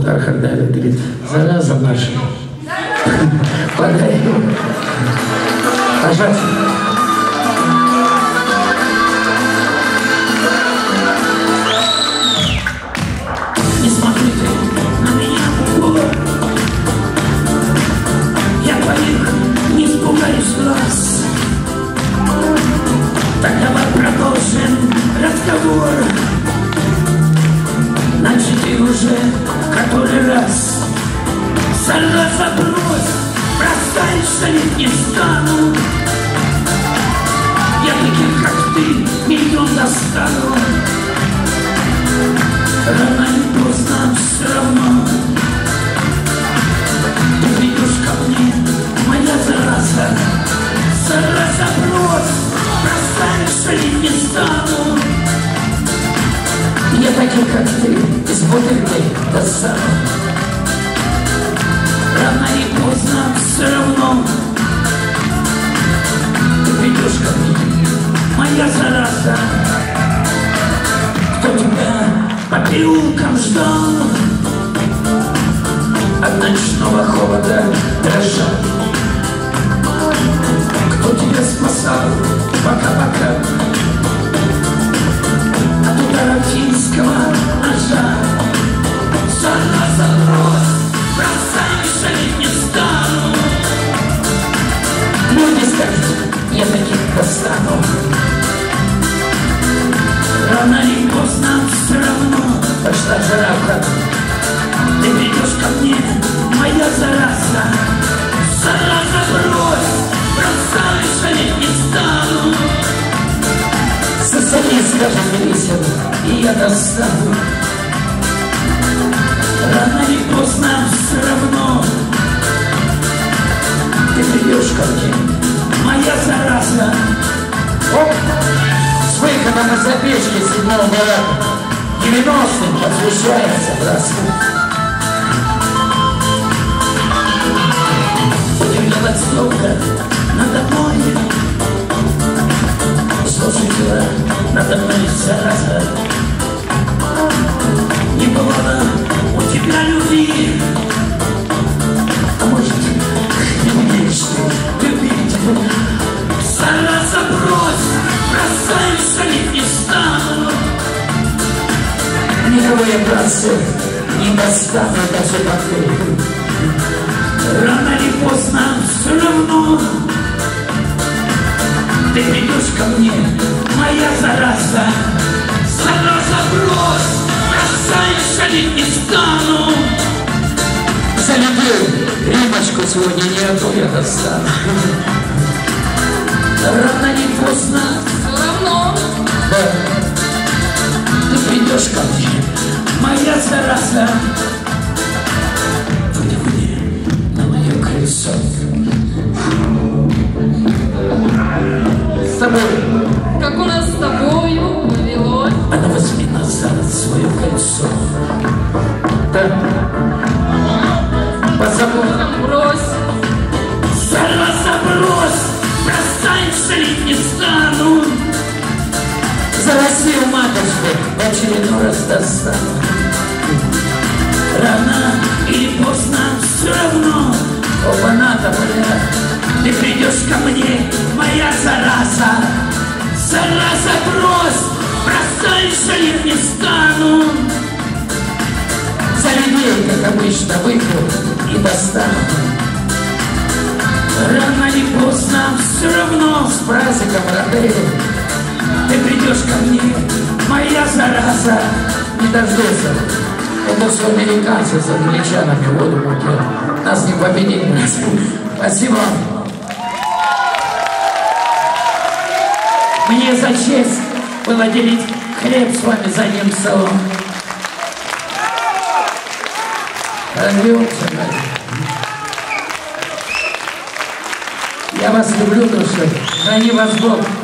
удар Хардалин, ты говоришь, зараза наша. Подай ему. Пожалуйста. Не смотрите на меня. Я паник, не испугаюсь глаз. Тогда мы продолжим разговор, начатый уже который раз. Зараза, брось, бросаешься, ведь не стану. Я таких, как ты, миллион достану. Рано или поздно все равно ты придешь ко мне, моя зараза. Зараза, брось, бросаешься, ведь не стану. Я таких, как ты, из бутылки достану. Рано или поздно все равно ты придешь ко мне, моя зараза. Кто тебя по переулкам ждал, от ночного холода дрожал? Кто тебя спасал, пока-пока, от удара финского ножа? Зараза, брось, бросаешься, ведь не стану. Люди скажут, я таких достану. Рано или поздно все равно. Пошла жирафа, ты придешь ко мне, моя зараза. Зараза, брось, бросаешься, ведь не стану. Соседи скажут весело, и я достану. Рано или поздно все равно ты придешь ко мне, моя зараза. Оп! С выходом из запечки 7-го года 90-м освещается бросок. Потемнела стёлка надо мной. Слушайте, надо мной зараза. Не было у тебя любви, а может, не умеешь ты любить? Зараза, брось, бросаешься, ведь не стану. Никого я бросил, не достану даже поты. Рано или поздно все равно ты придешь ко мне, моя зараза. Зараза, брось, бросаешься, ведь не стану. За любую римочку сегодня нету, я достану. Рано или поздно все равно, да, ты придешь ко мне, моя зараза. Вдохни на мое колесо. С тобой. Как у нас с тобою повелось. Она возьми назад свое кольцо. Так. Позабудь. Брось. Зараза, брось. Бросаешься, ведь не стану. За Россию, матушку, в очередной раз достану. Рано или поздно все равно. Опа-на-то, бля. Ты придешь ко мне, моя зараза. Зараза, брось. Бросаешься, я не стану. За людей, как обычно, выйду и достану. Рано или поздно все равно. С праздником, родные, ты придешь ко мне, моя зараза. Не дождешься. Это все американцы с англичанами воду мутят. Нас не победить. Спасибо. Мне за честь было делить хлеб с вами за одним столом. Я вас люблю, души. Храни вас Бог.